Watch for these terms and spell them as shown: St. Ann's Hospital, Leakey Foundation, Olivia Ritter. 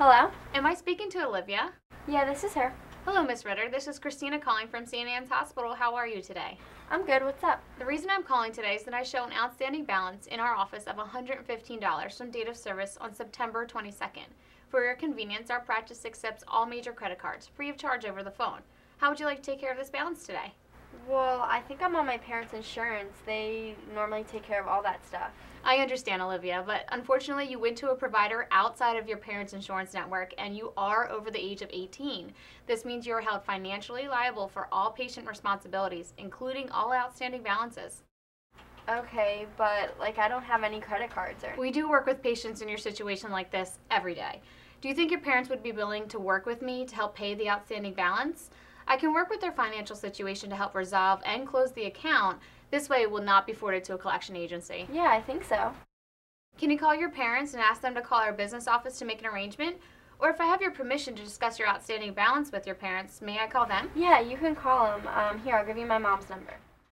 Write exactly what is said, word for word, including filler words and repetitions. Hello? Am I speaking to Olivia? Yeah, this is her. Hello, Miss Ritter. This is Christina calling from Saint Ann's Hospital. How are you today? I'm good. What's up? The reason I'm calling today is that I show an outstanding balance in our office of one hundred fifteen dollars from date of service on September twenty-second. For your convenience, our practice accepts all major credit cards, free of charge over the phone. How would you like to take care of this balance today? Well, I think I'm on my parents' insurance. They normally take care of all that stuff. I understand, Olivia, but unfortunately you went to a provider outside of your parents' insurance network and you are over the age of eighteen. This means you are held financially liable for all patient responsibilities, including all outstanding balances. Okay, but like I don't have any credit cards or... We do work with patients in your situation like this every day. Do you think your parents would be willing to work with me to help pay the outstanding balance? I can work with their financial situation to help resolve and close the account. This way it will not be forwarded to a collection agency. Yeah, I think so. Can you call your parents and ask them to call our business office to make an arrangement? Or if I have your permission to discuss your outstanding balance with your parents, may I call them? Yeah, you can call them. Um, here, I'll give you my mom's number.